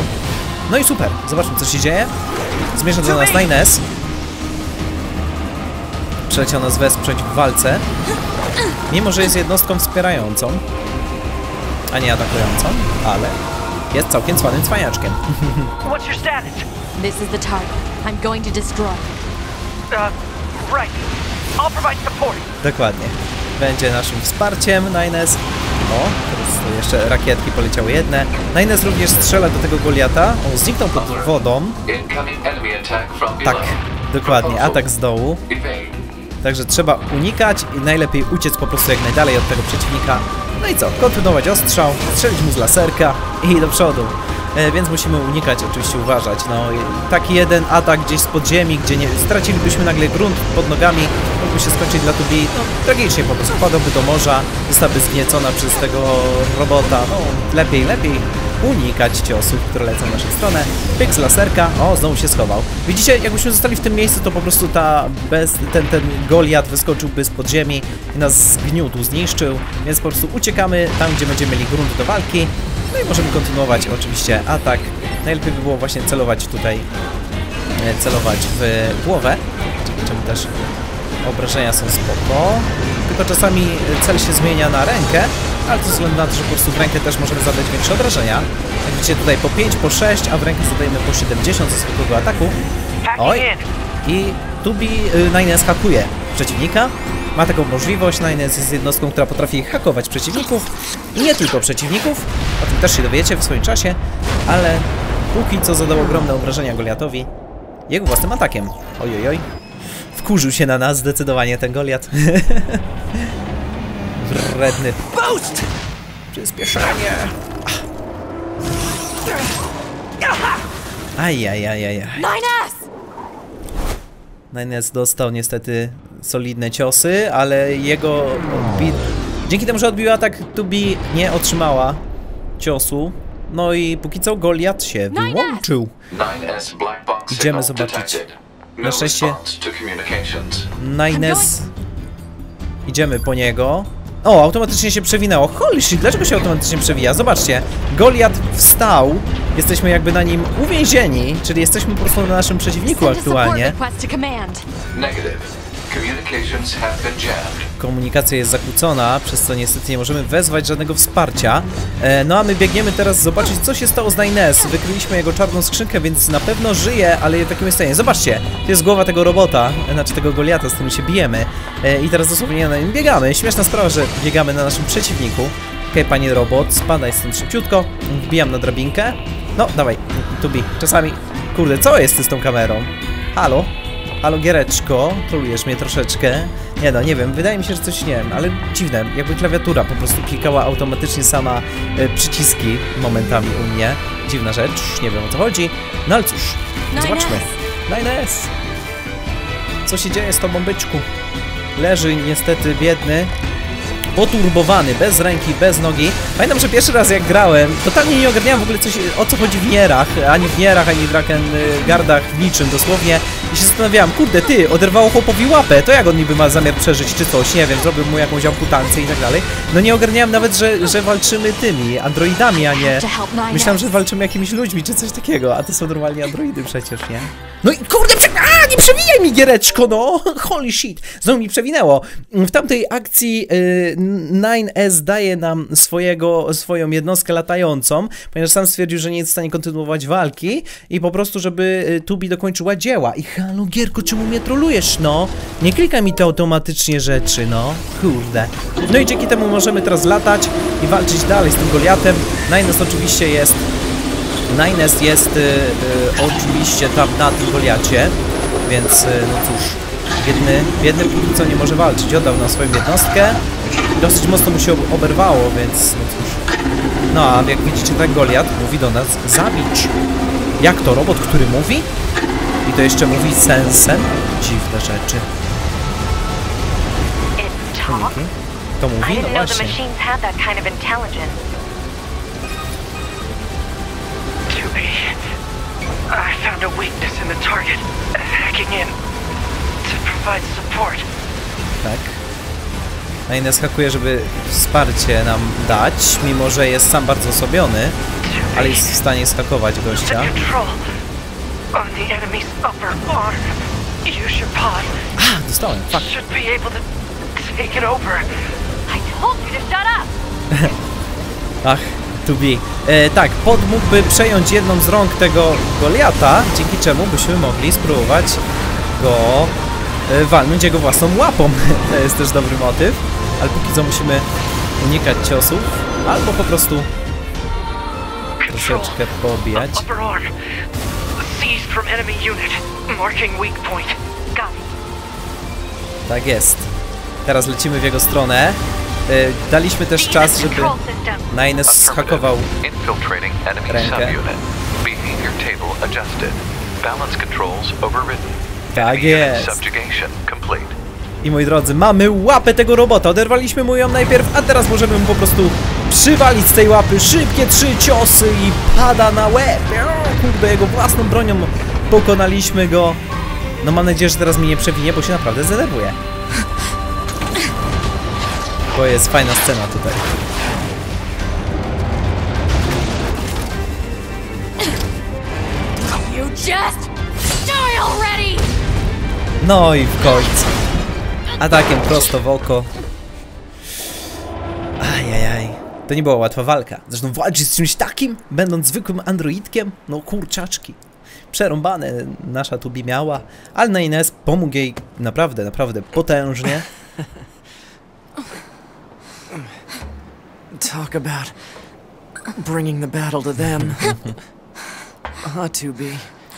No i super, zobaczmy, co się dzieje. Zmierza do nas nine S. Przyleciał nas wesprzeć w walce, mimo że jest jednostką wspierającą, a nie atakującą, ale jest całkiem cwanym cwaniaczkiem. What's your status? This is the target. I'm going to destroy. Uh, right. I'll provide support. Dokładnie. Będzie naszym wsparciem nine S. O, teraz jeszcze rakietki poleciały jedne. nine S również strzela do tego Goliata. On zniknął pod wodą. Tak, dokładnie. Atak z dołu. Także trzeba unikać i najlepiej uciec po prostu jak najdalej od tego przeciwnika. No i co? Kontynuować ostrzał, strzelić mu z laserka i do przodu. E, więc musimy unikać, oczywiście uważać. No, taki jeden atak gdzieś z podziemi, gdzie nie stracilibyśmy nagle grunt pod nogami, mógłby się skończyć dla tu be, no tragicznie po prostu. Wpadłby do morza, zostałaby zgniecona przez tego robota. No, lepiej, lepiej unikać ciosów, które lecą w naszą stronę. Pyk z laserka. O, znowu się schował. Widzicie, jakbyśmy zostali w tym miejscu, to po prostu ta bez, ten, ten Goliat wyskoczyłby z podziemi i nas zgniótł, zniszczył, więc po prostu uciekamy tam, gdzie będziemy mieli grunt do walki. No i możemy kontynuować oczywiście atak. Najlepiej by było właśnie celować tutaj, celować w głowę, czemu też obrażenia są spoko. Tylko czasami cel się zmienia na rękę, ale to ze względu na to, że po prostu w rękę też możemy zadać większe obrażenia. Jak widzicie tutaj po pięć, po sześć, a w rękę zadajemy po siedemdziesiąt ze swojego ataku. Oj! I tu be nine S hakuje przeciwnika. Ma taką możliwość, nine S jest jednostką, która potrafi hakować przeciwników. I nie tylko przeciwników, o tym też się dowiecie w swoim czasie, ale póki co zadał ogromne obrażenia Goliatowi jego własnym atakiem. Ojojoj. Oj. Wkurzył się na nas zdecydowanie ten Goliat. Wredny. Boost! Przyspieszenie! Ajajajajaj. nine S dostał niestety solidne ciosy, ale jego odbi... Dzięki temu, że odbił atak, tu be nie otrzymała ciosu. No i póki co Goliat się wyłączył. Idziemy zobaczyć. Na szczęście nine S. Idziemy po niego. O, automatycznie się przewinęło. Holy shit, dlaczego się automatycznie przewija? Zobaczcie, Goliat wstał. Jesteśmy jakby na nim uwięzieni, czyli jesteśmy po prostu na naszym przeciwniku aktualnie. Komunikacja jest zakłócona, przez co niestety nie możemy wezwać żadnego wsparcia. E, no a my biegniemy teraz zobaczyć, co się stało z nine S. Wykryliśmy jego czarną skrzynkę, więc na pewno żyje, ale w takim stanie. Zobaczcie, to jest głowa tego robota, znaczy tego Goliata, z którym się bijemy. E, I teraz dosłownie na nim biegamy. Śmieszna sprawa, że biegamy na naszym przeciwniku. Okej, okay, panie robot, spadaj stąd szybciutko. Wbijam na drabinkę. No, dawaj, tu be. Czasami... Kurde, co jest z tą kamerą? Halo? Halo, giereczko, trolujesz mnie troszeczkę. Nie no, nie wiem, wydaje mi się, że coś nie wiem, ale dziwne, jakby klawiatura po prostu klikała automatycznie sama e, przyciski momentami u mnie. Dziwna rzecz, nie wiem o co chodzi. No ale cóż, zobaczmy. nine S! Co się dzieje z tobą, byczku? leży niestety biedny, poturbowany, bez ręki, bez nogi. Pamiętam, że pierwszy raz jak grałem, totalnie nie ogarniałem w ogóle coś, o co chodzi w Nierach, ani w Nierach, ani w Drakengardach, w niczym dosłownie. I się zastanawiałem, kurde, ty, oderwało chłopowi łapę, to jak on niby ma zamiar przeżyć czy coś, nie wiem, zrobił mu jakąś amputację i tak dalej. No nie ogarniałem nawet, że, że walczymy tymi androidami, a nie... Myślałem, że walczymy jakimiś ludźmi czy coś takiego, a to są normalnie androidy przecież, nie? No i kurde, prze... a, nie przewijaj mi, giereczko, no! Holy shit! Znowu mi przewinęło. W tamtej akcji yy, nine S daje nam swojego, swoją jednostkę latającą, ponieważ sam stwierdził, że nie jest w stanie kontynuować walki i po prostu, żeby two B dokończyła dzieła. I halo, gierko, czemu mnie trolujesz, no? Nie klikaj mi te automatycznie rzeczy, no. Kurde. No i dzięki temu możemy teraz latać i walczyć dalej z tym Goliatem. nine S oczywiście jest... nine S jest y, y, oczywiście tam na tym Goliacie, więc y, no cóż, biedny, biedny póki co nie może walczyć, oddał nam swoją jednostkę, dosyć mocno mu się oberwało, więc no cóż. No a jak widzicie, ten Goliat mówi do nas zabić. Jak to, robot, który mówi? I to jeszcze mówi sensem? Dziwne rzeczy. To mówi? No właśnie. I found a weakness in the target, hacking in to provide support. Tak. nine S hakuje, żeby wsparcie nam dać, mimo że jest sam bardzo osłabiony, ale jest w stanie skakować gościa. Ah, dostałem, fuck. Ach. two B. E, tak, pod mógłby przejąć jedną z rąk tego Goliata, dzięki czemu byśmy mogli spróbować go e, walnąć jego własną łapą. To jest też dobry motyw, ale póki co musimy unikać ciosów, albo po prostu troszeczkę pobijać. Tak jest. Teraz lecimy w jego stronę. Daliśmy też czas, żeby nine S zhakował rękę. Tak jest. I moi drodzy, mamy łapę tego robota. Oderwaliśmy mu ją najpierw, a teraz możemy mu po prostu przywalić z tej łapy szybkie trzy ciosy i pada na łeb. Kurde, jego własną bronią pokonaliśmy go. No mam nadzieję, że teraz mi nie przewinie, bo się naprawdę zdenerwuje. Bo jest fajna scena tutaj. No i w końcu. Atakiem prosto w oko. Ajajaj. To nie była łatwa walka. Zresztą walczyć z czymś takim, będąc zwykłym androidkiem? No kurczaczki. Przerąbane nasza two B miała, ale nine S pomógł jej naprawdę, naprawdę potężnie. Talk about bringing the battle to them. Ah, two B.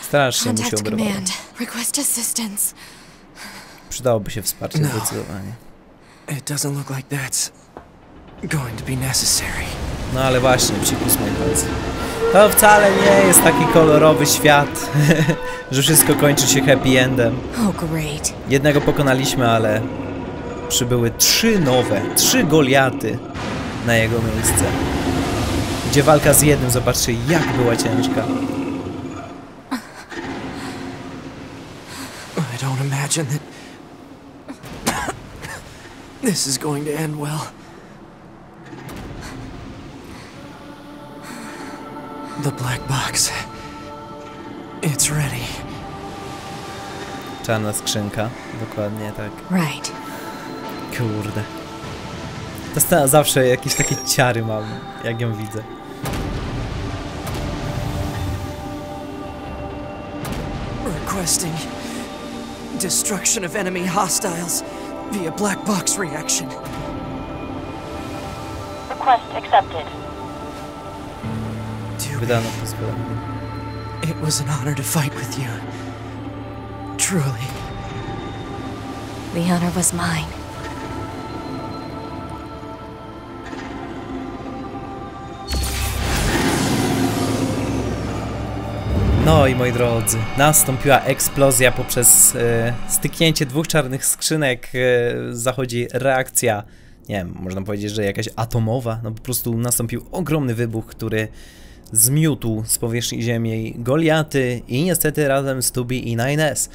Strasznie mu się oberwało. Request assistance. Przydałoby się wsparcie zdecydowanie. It doesn't look like that's going to be necessary. No ale właśnie, psikus moi drodzy. To wcale nie jest taki kolorowy świat, że wszystko kończy się happy endem. Oh great. Jednego pokonaliśmy, ale przybyły trzy nowe, trzy Goliaty na jego miejsce. Gdzie walka z jednym, zobaczcie, jak była ciężka. I don't imagine that this is going to end well. The black box. It's ready. Czarna skrzynka, dokładnie tak. Right. Kurde. Ta scena zawsze jakieś takie ciary mam, jak ją widzę. Requesting destruction of enemy hostiles via black box reaction. Request accepted. Wydano pozwolenie. It was an honor to fight with you. Truly. The honor was mine. No i moi drodzy, nastąpiła eksplozja poprzez e, styknięcie dwóch czarnych skrzynek. E, zachodzi reakcja, nie wiem, można powiedzieć, że jakaś atomowa. No po prostu nastąpił ogromny wybuch, który zmiótł z powierzchni ziemi Goliaty i niestety razem z two B i nine S.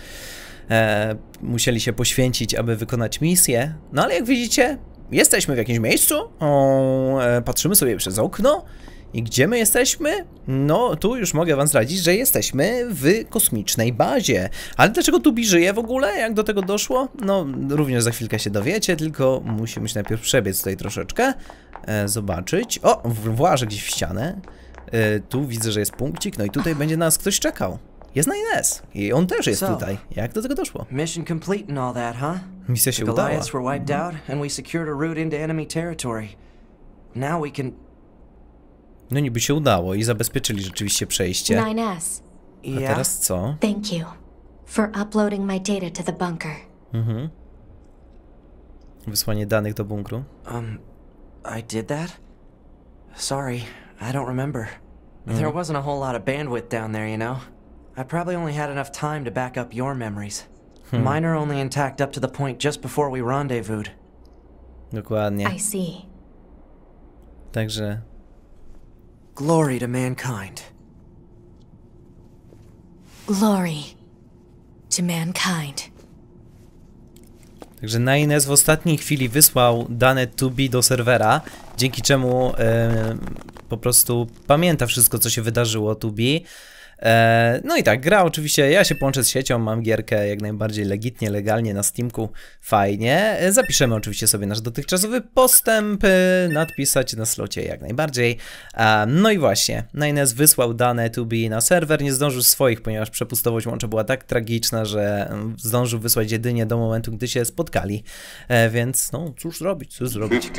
E, musieli się poświęcić, aby wykonać misję. No ale jak widzicie, jesteśmy w jakimś miejscu, o, e, patrzymy sobie przez okno. I gdzie my jesteśmy? No, tu już mogę wam zdradzić, że jesteśmy w kosmicznej bazie. Ale dlaczego tu żyje w ogóle? Jak do tego doszło? No, również za chwilkę się dowiecie, tylko musimy się najpierw przebiec tutaj troszeczkę. E, zobaczyć. O, włażę gdzieś w ścianę. E, tu widzę, że jest punkcik. No i tutaj będzie nas ktoś czekał. Jest nine S. I on też jest tutaj. Jak do tego doszło? Misja się udała. No niby się udało i zabezpieczyli rzeczywiście przejście. nine S. A teraz co? Thank you for uploading my data to the bunker. Mhm. Wysłanie danych do bunkru. Um, I did that? Sorry, I don't remember. There wasn't a whole lot of bandwidth down there, you know. I probably only had enough time to back up your memories. Mine are only intact up to the point just before we rendezvoused. Dokładnie. I see. Także glory to mankind. Glory to mankind. Także nine S w ostatniej chwili wysłał dane two B do serwera, dzięki czemu e, po prostu pamięta wszystko, co się wydarzyło two B. E, no i tak, gra oczywiście, ja się połączę z siecią, mam gierkę jak najbardziej legitnie, legalnie na Steamku, fajnie. E, zapiszemy oczywiście sobie nasz dotychczasowy postęp, e, nadpisać na slocie jak najbardziej. E, no i właśnie, nine S wysłał dane two B na serwer, nie zdążył swoich, ponieważ przepustowość łącza była tak tragiczna, że zdążył wysłać jedynie do momentu, gdy się spotkali. E, więc no, cóż zrobić, cóż zrobić.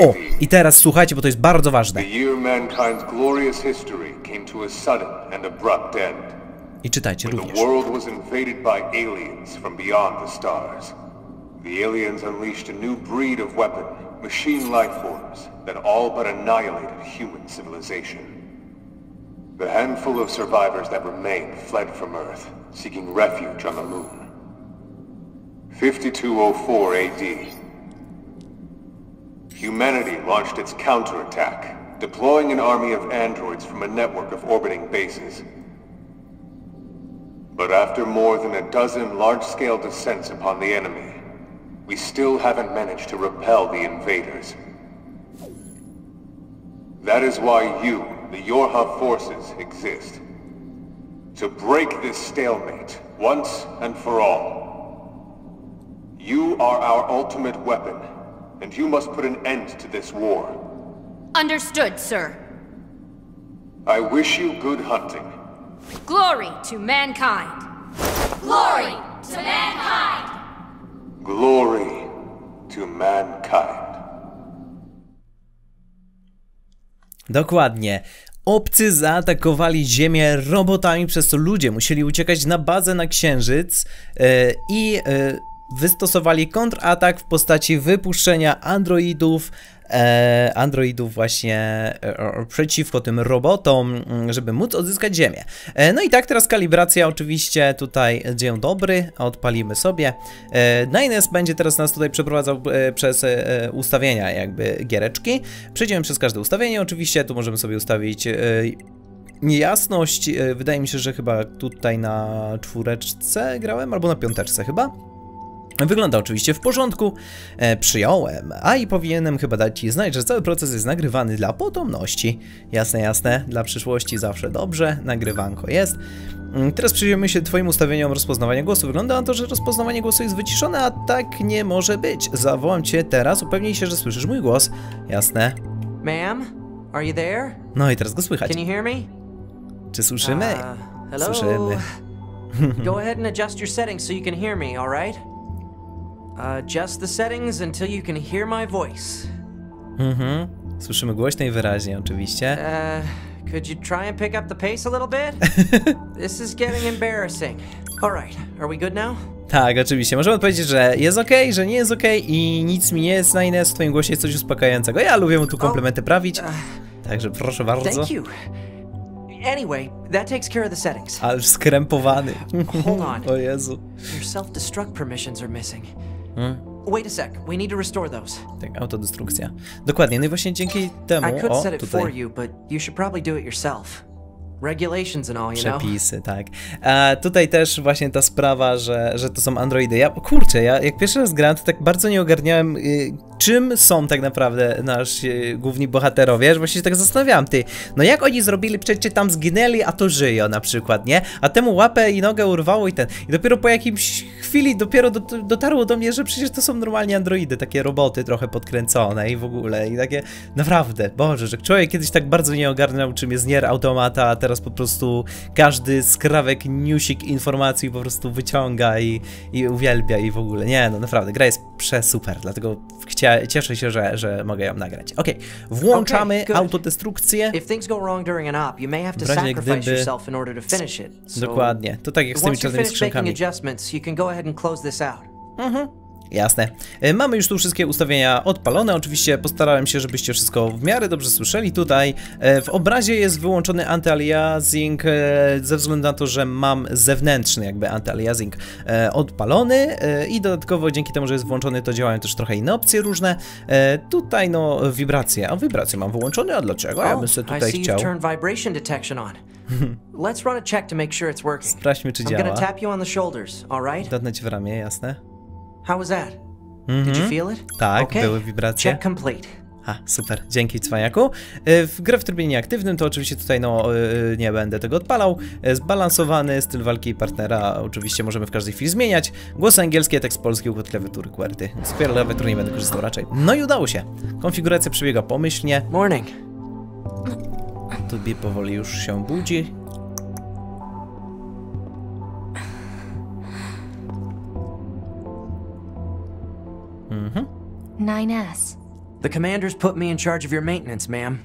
O, i teraz słuchajcie, bo to jest bardzo ważne. I czytajcie również. fifty-two oh four A D. Humanity launched its counterattack, deploying an army of androids from a network of orbiting bases. But after more than a dozen large-scale descents upon the enemy, we still haven't managed to repel the invaders. That is why you, the Yorha forces, exist. To break this stalemate, once and for all. You are our ultimate weapon, and you must put an end to this war. Understood, sir. I wish you good hunting. Glory to mankind. Glory to mankind. Glory to mankind. Dokładnie. Obcy zaatakowali Ziemię robotami, przez co ludzie musieli uciekać na bazę na Księżyc yy, i yy, wystosowali kontratak w postaci wypuszczenia androidów androidów właśnie przeciwko tym robotom, żeby móc odzyskać ziemię. No i tak, teraz kalibracja oczywiście tutaj, dzień dobry, odpalimy sobie. nine S będzie teraz nas tutaj przeprowadzał przez ustawienia jakby giereczki. Przejdziemy przez każde ustawienie oczywiście, tu możemy sobie ustawić jasność, wydaje mi się, że chyba tutaj na czwóreczce grałem, albo na piąteczce chyba. Wygląda oczywiście w porządku, e, przyjąłem, a i powinienem chyba dać ci znać, że cały proces jest nagrywany dla potomności. Jasne, jasne, dla przyszłości zawsze dobrze, nagrywanko jest. Teraz przyjrzymy się twoim ustawieniom rozpoznawania głosu. Wygląda na to, że rozpoznawanie głosu jest wyciszone, a tak nie może być. Zawołam cię teraz, upewnij się, że słyszysz mój głos. Jasne. Ma'am, are you there? No i teraz go słychać. Can you hear me? Czy słyszymy? Uh, hello? Słyszymy. Go ahead and adjust your settings so you can hear me, all right? Adjust the settings until you can hear my voice. Mhm. Słyszymy głośno i wyraźnie, oczywiście. Uh, could you try and pick up the pace a little bit? This is getting embarrassing. All right, are we good now? Tak, oczywiście. Możemy powiedzieć, że jest ok, że nie jest ok i nic mi nie jest na inne. W twoim głosie jest coś uspokajającego. Ja lubię mu tu komplementy prawić. Także proszę bardzo. Thank you. Anyway, that takes care of the settings. Ależ skrępowany. Hold on. O Jezu. Your self-destruct permissions are missing. Hmm? Wait a sec, we need to restore those. Tak, autodestrukcja. Dokładnie, no i właśnie dzięki temu. O, tutaj. Przepisy, tak. A tutaj też właśnie ta sprawa, że, że to są androidy. Ja, kurczę, ja jak pierwszy raz grałem, to tak bardzo nie ogarniałem, y, czym są tak naprawdę nasi y, główni bohaterowie, że właśnie się tak zastanawiałem, ty, no jak oni zrobili, przecież tam zginęli, a to żyją na przykład, nie? A temu łapę i nogę urwało i ten. I dopiero po jakimś chwili dopiero do, dotarło do mnie, że przecież to są normalnie androidy, takie roboty trochę podkręcone i w ogóle, i takie, naprawdę, Boże, że człowiek kiedyś tak bardzo nie ogarniał, czym jest Nier Automata, a teraz po prostu każdy skrawek, newsik informacji po prostu wyciąga i, i uwielbia i w ogóle. Nie, no naprawdę, gra jest przesuper, dlatego chcia, cieszę się, że, że mogę ją nagrać. Okej, okay. Włączamy okay, autodestrukcję. W razie gdyby... Dokładnie, to tak jak z tymi czarnymi skrzynkami. Mhm. Jasne. Mamy już tu wszystkie ustawienia odpalone, oczywiście postarałem się, żebyście wszystko w miarę dobrze słyszeli tutaj. W obrazie jest wyłączony anti-aliasing ze względu na to, że mam zewnętrzny jakby anti-aliasing odpalony i dodatkowo dzięki temu, że jest włączony, to działają też trochę inne opcje różne. Tutaj no wibracje, a wibracje mam wyłączone, a dlaczego? Ja bym sobie tutaj chciał... Sprawdźmy, czy działa. Dotknę ci w ramię, jasne. How was that? Mm-hmm. Did you feel it? Tak, okay. Były wibracje. Check complete. Ha, super, dzięki cwaniaku. W grę w trybie nieaktywnym to oczywiście tutaj no nie będę tego odpalał. Zbalansowany styl walki partnera oczywiście możemy w każdej chwili zmieniać. Głos angielski, tekst polski, układ klawiatury, QWERTY. Super, klawiatury nie będę korzystał raczej. No i udało się. Konfiguracja przebiega pomyślnie. Morning. Tobie powoli już się budzi. nine S. The commander's put me in charge of your maintenance, ma'am.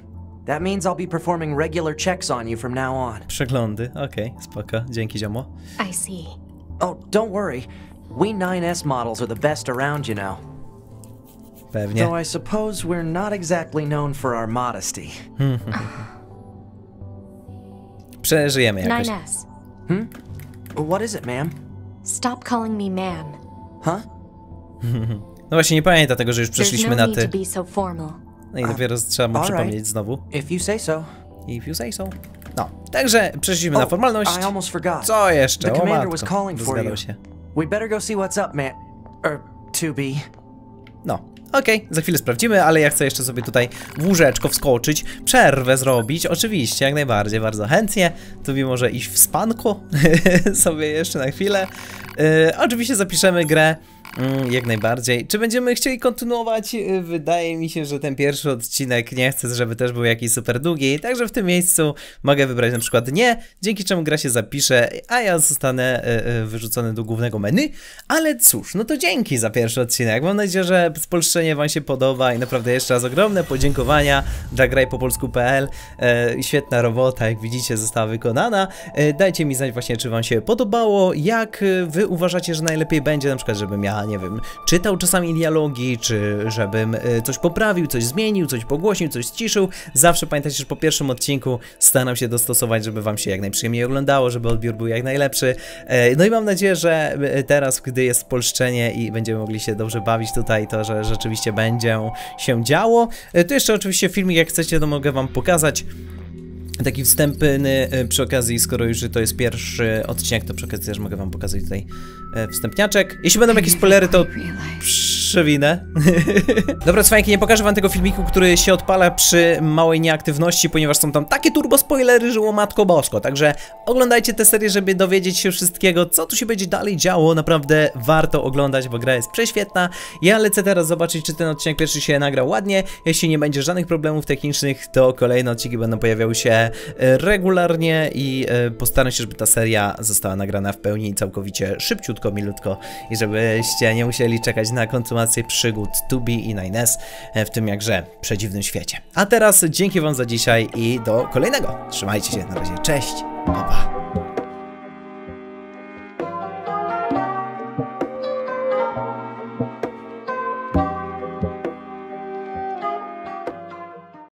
That means I'll be performing regular checks on you from now on. Przeglądy, okej, okay, spoko, dzięki ziomo. I see. Oh, don't worry. We nine S models are the best around, you know. Pewnie. Though I suppose we're not exactly known for our modesty. Przeżyjemy jakoś. nine S. Hmm? What is it, ma'am? Stop calling me ma'am. Huh? No właśnie, nie pamięta tego, że już przeszliśmy na ty. No i dopiero trzeba mu przypomnieć znowu. If you say so. If you say so. No, także przeszliśmy na formalność. Co jeszcze? O matko, zgadał się. No, okej, okay, za chwilę sprawdzimy, ale ja chcę jeszcze sobie tutaj w łóżeczko wskoczyć, przerwę zrobić, oczywiście, jak najbardziej, bardzo chętnie. Tu mi może iść w spanko sobie jeszcze na chwilę. Yy, oczywiście zapiszemy grę. Mm, jak najbardziej. Czy będziemy chcieli kontynuować? Wydaje mi się, że ten pierwszy odcinek nie chcę, żeby też był jakiś super długi, także w tym miejscu mogę wybrać na przykład nie, dzięki czemu gra się zapisze, a ja zostanę y, y, wyrzucony do głównego menu, ale cóż, no to dzięki za pierwszy odcinek. Mam nadzieję, że spolszczenie wam się podoba i naprawdę jeszcze raz ogromne podziękowania dla graj po polsku kropka p l. y, Świetna robota, jak widzicie, została wykonana. Y, dajcie mi znać właśnie, czy wam się podobało, jak wy uważacie, że najlepiej będzie, na przykład, żebym ja nie wiem, czytał czasami dialogi, czy żebym coś poprawił, coś zmienił, coś pogłośnił, coś ściszył. Zawsze pamiętajcie, że po pierwszym odcinku staram się dostosować, żeby wam się jak najprzyjemniej oglądało, żeby odbiór był jak najlepszy. No i mam nadzieję, że teraz, gdy jest spolszczenie i będziemy mogli się dobrze bawić tutaj, to że rzeczywiście będzie się działo. Tu jeszcze oczywiście filmik, jak chcecie, to mogę wam pokazać. Taki wstępny, przy okazji, skoro już to jest pierwszy odcinek, to przy okazji też mogę wam pokazać tutaj wstępniaczek. Jeśli będą jakieś spoilery, to przewinę. Dobra, cwaniaki, nie pokażę wam tego filmiku, który się odpala przy małej nieaktywności, ponieważ są tam takie turbo spoilery, że o matko bosko. Także oglądajcie tę serię, żeby dowiedzieć się wszystkiego, co tu się będzie dalej działo. Naprawdę warto oglądać, bo gra jest prześwietna. Ja lecę teraz zobaczyć, czy ten odcinek pierwszy się nagrał ładnie. Jeśli nie będzie żadnych problemów technicznych, to kolejne odcinki będą pojawiały się regularnie i postaram się, żeby ta seria została nagrana w pełni i całkowicie szybciutko, milutko i żebyście nie musieli czekać na kontynuację przygód two B i nine S w tym jakże przedziwnym świecie. A teraz dzięki wam za dzisiaj i do kolejnego. Trzymajcie się, na razie, cześć, pa, pa.